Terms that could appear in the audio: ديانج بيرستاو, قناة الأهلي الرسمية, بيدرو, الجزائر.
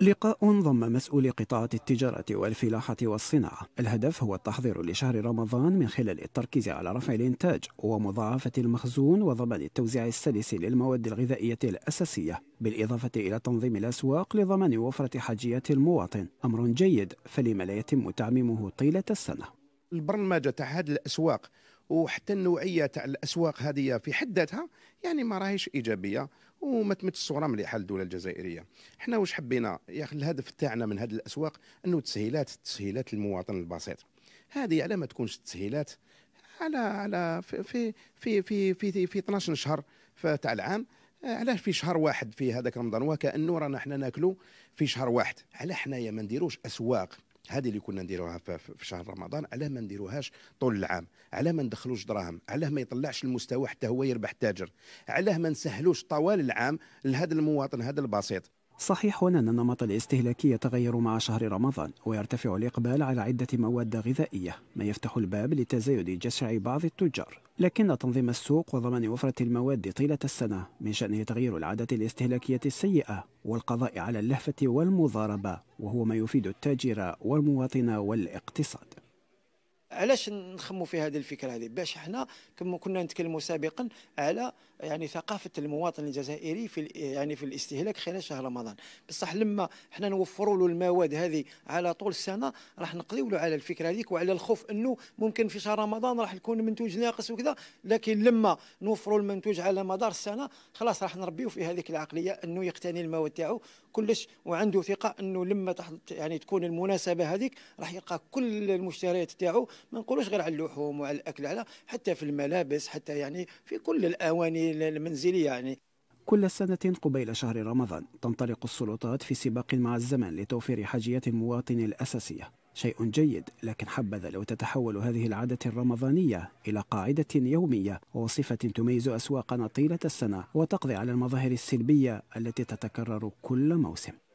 لقاء ضم مسؤولي قطاعات التجارة والفلاحة والصناعة. الهدف هو التحضير لشهر رمضان من خلال التركيز على رفع الإنتاج ومضاعفة المخزون وضمان التوزيع السلس للمواد الغذائية الأساسية، بالإضافة إلى تنظيم الأسواق لضمان وفرة حاجيات المواطن. أمر جيد، فلما لا يتم تعميمه طيلة السنة؟ البرمجة تاع هذه الأسواق وحتى النوعية تاع الأسواق هذه في حد ذاتها يعني ما راهيش إيجابية وما تمتش الصوره مليحه للدوله الجزائريه. حنا واش حبينا يا اخي، الهدف تاعنا من هذه الاسواق انه تسهيلات للمواطن البسيط. هذه على ما تكونش التسهيلات على في في في في في, في 12 شهر تاع العام، علاش في شهر واحد في هذاك رمضان وكانه رانا حنا ناكلوا في شهر واحد؟ على حنايا ما نديروش اسواق هذه اللي كنا نديروها في شهر رمضان، على ما نديروهاش طول العام؟ على ما ندخلوش دراهم؟ على ما يطلعش المستوى حتى هو يربح تاجر؟ على ما نسهلوش طوال العام لهذا المواطن هذا البسيط؟ صحيح أن النمط الاستهلاكي يتغير مع شهر رمضان ويرتفع الإقبال على عدة مواد غذائية، ما يفتح الباب لتزايد جشع بعض التجار، لكن تنظيم السوق وضمان وفرة المواد طيلة السنة من شأنه تغيير العادات الاستهلاكية السيئة والقضاء على اللهفة والمضاربة، وهو ما يفيد التاجر والمواطن والاقتصاد. علاش نخمو في هذه الفكره هذه؟ باش احنا كما كنا نتكلموا سابقا على يعني ثقافه المواطن الجزائري في يعني في الاستهلاك خلال شهر رمضان، بصح لما احنا نوفروا له المواد هذه على طول السنه راح نقضيو له على الفكره هذيك وعلى الخوف انه ممكن في شهر رمضان راح يكون المنتوج ناقص وكذا، لكن لما نوفروا المنتوج على مدار السنه خلاص راح نربيو في هذيك العقليه انه يقتني المواد تاعو كلش وعنده ثقه انه لما يعني تكون المناسبه هذيك راح يلقى كل المشتريات تاعو، ما نقولوش غير على اللحوم وعلى الأكل، على حتى في الملابس، حتى يعني في كل الأواني المنزلية. يعني كل سنة قبيل شهر رمضان تنطلق السلطات في سباق مع الزمن لتوفير حاجيات المواطن الأساسية، شيء جيد، لكن حبذا لو تتحول هذه العادة الرمضانية إلى قاعدة يومية وصفة تميز أسواقنا طيلة السنة وتقضي على المظاهر السلبية التي تتكرر كل موسم.